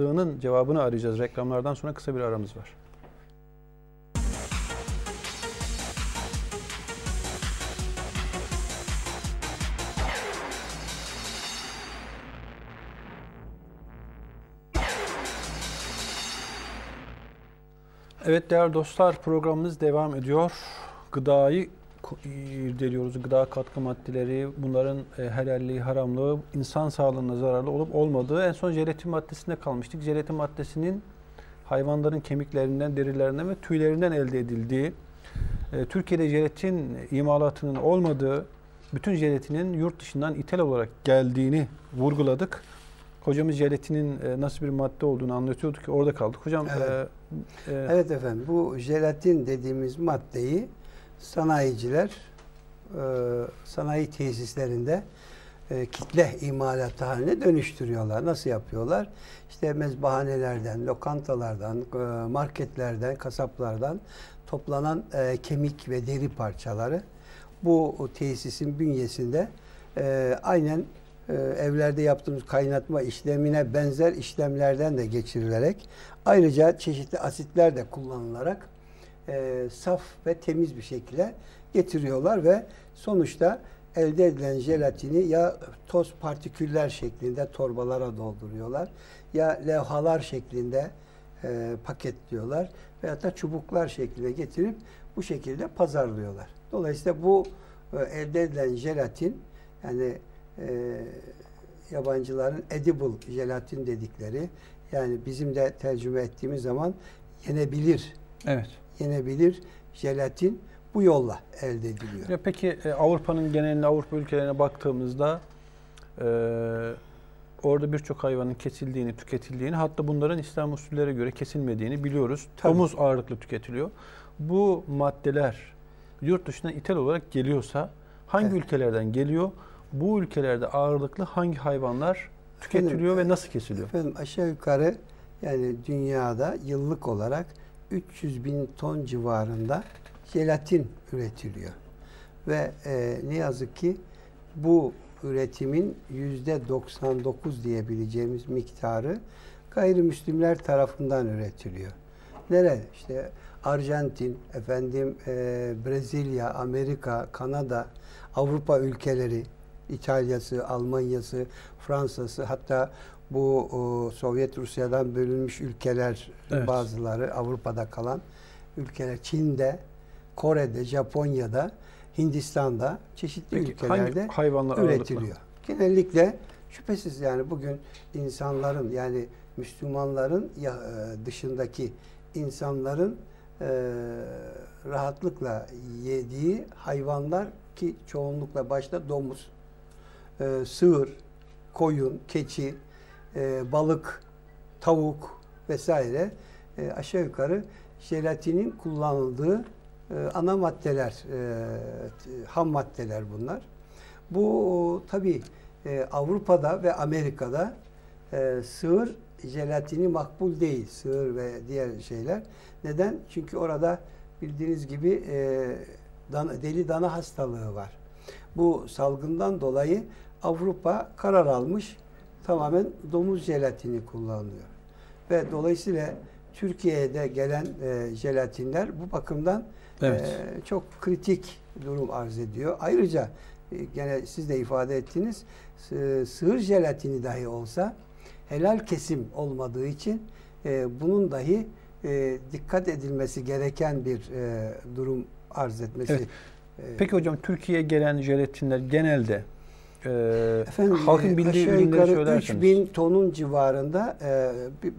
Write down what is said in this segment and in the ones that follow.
kıtlığının cevabını arayacağız. Reklamlardan sonra kısa bir aramız var. Evet değerli dostlar, programımız devam ediyor. Gıdayı irdeliyoruz. Gıda katkı maddeleri, bunların helalliği, haramlığı, insan sağlığına zararlı olup olmadığı. En son jelatin maddesinde kalmıştık. Jelatin maddesinin hayvanların kemiklerinden, derilerinden ve tüylerinden elde edildiği, Türkiye'de jelatin imalatının olmadığı, bütün jelatinin yurt dışından ithal olarak geldiğini vurguladık. Hocamız jelatinin nasıl bir madde olduğunu anlatıyorduk ki orada kaldık. Hocam, evet. Evet efendim, bu jelatin dediğimiz maddeyi sanayiciler sanayi tesislerinde kitle imalatı haline dönüştürüyorlar. Nasıl yapıyorlar? İşte mezbahanelerden, lokantalardan, marketlerden, kasaplardan toplanan kemik ve deri parçaları bu tesisin bünyesinde aynen evlerde yaptığımız kaynatma işlemine benzer işlemlerden de geçirilerek, ayrıca çeşitli asitler de kullanılarak saf ve temiz bir şekilde getiriyorlar ve sonuçta elde edilen jelatini ya toz partiküller şeklinde torbalara dolduruyorlar, ya levhalar şeklinde paketliyorlar veyahut da çubuklar şeklinde getirip bu şekilde pazarlıyorlar. Dolayısıyla bu elde edilen jelatin, yani yabancıların edible jelatin dedikleri, yani bizim de tercüme ettiğimiz zaman yenebilir, evet, yenebilir jelatin bu yolla elde ediliyor. Ya peki Avrupa'nın geneline, Avrupa ülkelerine baktığımızda orada birçok hayvanın kesildiğini, tüketildiğini, hatta bunların İslam usullere göre kesilmediğini biliyoruz. Tabii. Domuz ağırlıklı tüketiliyor. Bu maddeler yurt dışına ithal olarak geliyorsa hangi, evet, ülkelerden geliyor? Bu ülkelerde ağırlıklı hangi hayvanlar tüketiliyor ve nasıl kesiliyor? Efendim, aşağı yukarı yani dünyada yıllık olarak 300.000 ton civarında jelatin üretiliyor. Ve ne yazık ki bu üretimin %99 diyebileceğimiz miktarı gayrimüslimler tarafından üretiliyor. Nerede? İşte Arjantin, efendim Brezilya, Amerika, Kanada, Avrupa ülkeleri, İtalya'sı, Almanya'sı, Fransa'sı, hatta bu Sovyet Rusya'dan bölünmüş ülkeler, evet, bazıları Avrupa'da kalan ülkeler, Çin'de, Kore'de, Japonya'da, Hindistan'da, çeşitli peki, ülkelerde hayvanlar üretiliyor. Ağırlıklı? Genellikle şüphesiz yani bugün insanların, yani Müslümanların dışındaki insanların rahatlıkla yediği hayvanlar ki çoğunlukla başta domuz, sığır, koyun, keçi, balık, tavuk vesaire aşağı yukarı jelatinin kullanıldığı ana maddeler, ham maddeler bunlar. Bu tabii Avrupa'da ve Amerika'da sığır jelatini makbul değil, sığır ve diğer şeyler. Neden? Çünkü orada bildiğiniz gibi deli dana hastalığı var. Bu salgından dolayı Avrupa karar almış, tamamen domuz jelatini kullanılıyor. Ve dolayısıyla Türkiye'de gelen jelatinler bu bakımdan, evet, çok kritik durum arz ediyor. Ayrıca gene siz de ifade ettiniz, sığır jelatini dahi olsa helal kesim olmadığı için bunun dahi dikkat edilmesi gereken bir durum arz etmesi. Evet. Peki hocam, Türkiye'ye gelen jelatinler genelde efendim, halkın bildiği ürünleri söylerseniz. 3.000 tonun civarında,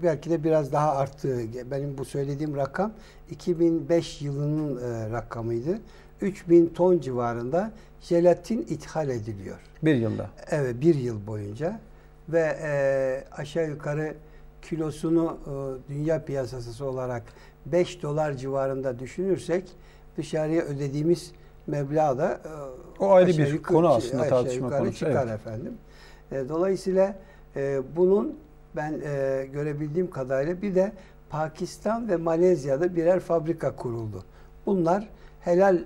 belki de biraz daha arttığı, benim bu söylediğim rakam 2005 yılının rakamıydı. 3.000 ton civarında jelatin ithal ediliyor. Bir yılda? Evet, bir yıl boyunca. Ve aşağı yukarı kilosunu dünya piyasası olarak $5 civarında düşünürsek dışarıya ödediğimiz meblağ da o ayrı bir konu aslında, tartışma konusu. Çıkar, evet, efendim. Dolayısıyla bunun ben görebildiğim kadarıyla bir de Pakistan ve Malezya'da birer fabrika kuruldu. Bunlar helal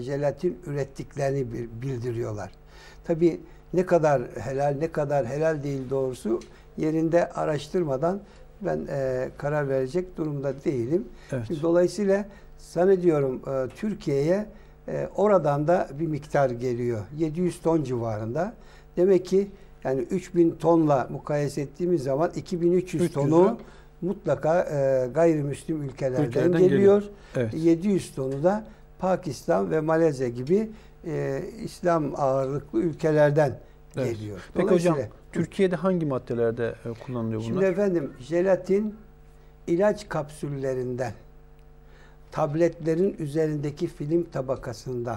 jelatin ürettiklerini bildiriyorlar. Tabii ne kadar helal, ne kadar helal değil doğrusu yerinde araştırmadan ben karar verecek durumda değilim. Evet. Şimdi dolayısıyla zannediyorum Türkiye'ye oradan da bir miktar geliyor. 700 ton civarında. Demek ki yani 3000 tonla mukayese ettiğimiz zaman 2300 tonu mutlaka gayrimüslim ülkelerden geliyor. Evet. 700 tonu da Pakistan ve Malezya gibi İslam ağırlıklı ülkelerden evet. geliyor. Peki hocam, Türkiye'de hangi maddelerde kullanılıyor bunlar? Şimdi efendim, jelatin ilaç kapsüllerinden, tabletlerin üzerindeki film tabakasından,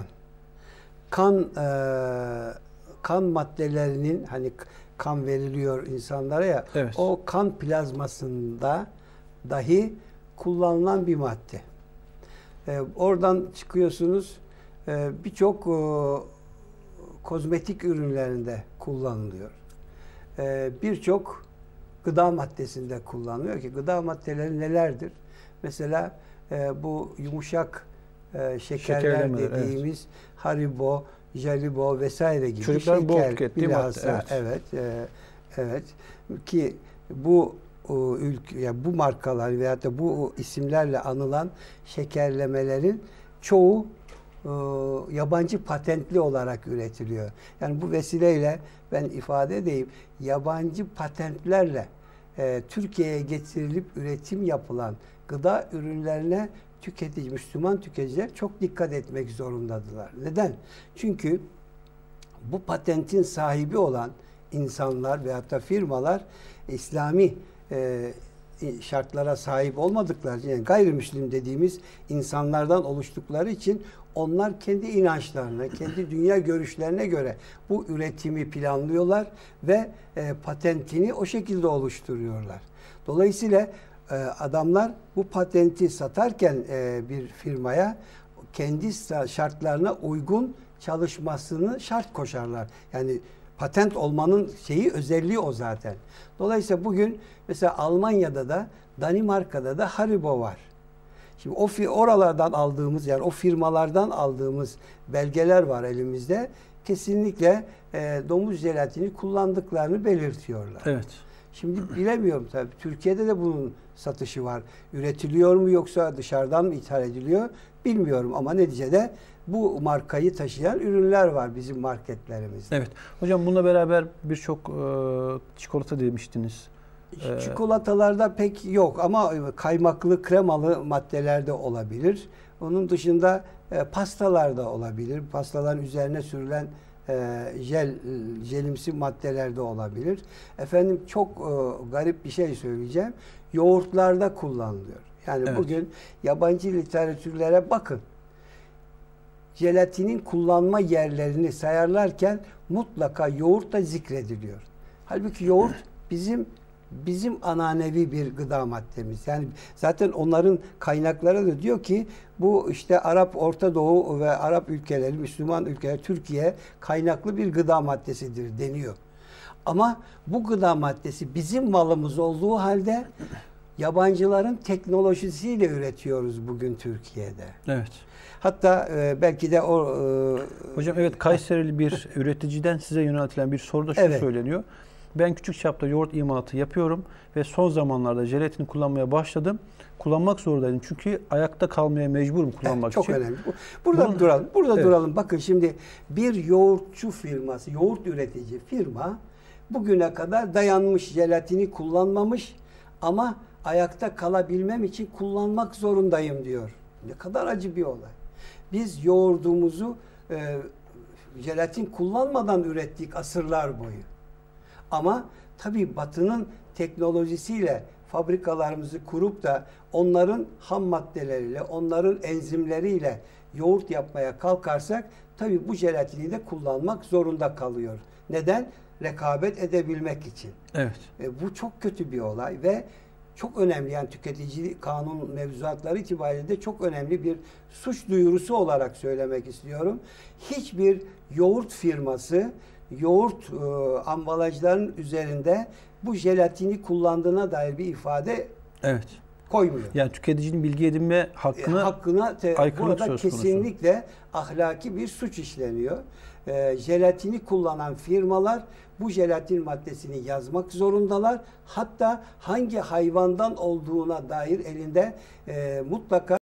kan maddelerinin, hani kan veriliyor insanlara ya, evet. o kan plazmasında dahi kullanılan bir madde. Oradan çıkıyorsunuz, birçok kozmetik ürünlerinde kullanılıyor. Birçok gıda maddesinde kullanılıyor ki gıda maddeleri nelerdir? Mesela bu yumuşak şekerler dediğimiz evet. Haribo, Jelibo vesaire gibi çocuklar şeker bilhassa evet. Evet, evet ki bu ülke, yani bu markalar veyahut da bu isimlerle anılan şekerlemelerin çoğu yabancı patentli olarak üretiliyor. Yani bu vesileyle ben ifade edeyim, yabancı patentlerle Türkiye'ye getirilip üretim yapılan gıda ürünlerine tüketici, Müslüman tüketiciler çok dikkat etmek zorundadılar. Neden? Çünkü bu patentin sahibi olan insanlar veyahut da firmalar İslami şartlara sahip olmadıkları için, yani gayrimüslim dediğimiz insanlardan oluştukları için onlar kendi inançlarına, kendi dünya görüşlerine göre bu üretimi planlıyorlar ve patentini o şekilde oluşturuyorlar. Dolayısıyla adamlar bu patenti satarken bir firmaya kendi şartlarına uygun çalışmasını şart koşarlar. Yani patent olmanın şeyi, özelliği o zaten. Dolayısıyla bugün mesela Almanya'da da, Danimarka'da da Haribo var. Şimdi oralardan aldığımız, yani o firmalardan aldığımız belgeler var elimizde. Kesinlikle domuz jelatini kullandıklarını belirtiyorlar. Evet. Şimdi bilemiyorum tabii. Türkiye'de de bunun satışı var. Üretiliyor mu yoksa dışarıdan mı ithal ediliyor bilmiyorum ama neticede bu markayı taşıyan ürünler var bizim marketlerimizde. Evet. Hocam bununla beraber birçok çikolata demiştiniz. Çikolatalarda pek yok ama kaymaklı, kremalı maddelerde olabilir. Onun dışında pastalarda olabilir. Pastaların üzerine sürülen jelimsi maddelerde olabilir. Efendim çok garip bir şey söyleyeceğim. Yoğurtlarda kullanılıyor. Yani evet. bugün yabancı literatürlere bakın. Jelatinin kullanma yerlerini sayarlarken mutlaka yoğurt da zikrediliyor. Halbuki yoğurt bizim ananevi bir gıda maddemiz. Yani zaten onların kaynakları da diyor ki bu işte Arap, Orta Doğu ve Arap ülkeleri, Müslüman ülkeler, Türkiye kaynaklı bir gıda maddesidir deniyor. Ama bu gıda maddesi bizim malımız olduğu halde yabancıların teknolojisiyle üretiyoruz bugün Türkiye'de. Evet. Hatta belki de o... Hocam evet, Kayserili bir üreticiden size yöneltilen bir soruda şu evet. söyleniyor. Ben küçük çapta yoğurt imalatı yapıyorum ve son zamanlarda jelatini kullanmaya başladım. Kullanmak zorundaydım çünkü ayakta kalmaya mecburum kullanmak evet, çok için. Çok önemli. Burada duralım. Burada evet. duralım. Bakın şimdi bir yoğurtçu firması, yoğurt üretici firma bugüne kadar dayanmış, jelatini kullanmamış ama ayakta kalabilmem için kullanmak zorundayım diyor. Ne kadar acı bir olay. Biz yoğurdumuzu jelatin kullanmadan ürettik asırlar boyu. Ama tabii Batı'nın teknolojisiyle fabrikalarımızı kurup da onların ham maddeleriyle, onların enzimleriyle yoğurt yapmaya kalkarsak tabii bu jelatini de kullanmak zorunda kalıyor. Neden? Rekabet edebilmek için. Evet. Bu çok kötü bir olay ve çok önemli, yani tüketici kanun mevzuatları itibariyle de çok önemli bir suç duyurusu olarak söylemek istiyorum. Hiçbir yoğurt firması yoğurt ambalajlarının üzerinde bu jelatini kullandığına dair bir ifade evet. koymuyor. Yani tüketicinin bilgi edinme hakkına aykırılık söz konusu. Burada kesinlikle ahlaki bir suç işleniyor. jelatini kullanan firmalar bu jelatin maddesini yazmak zorundalar. Hatta hangi hayvandan olduğuna dair elinde mutlaka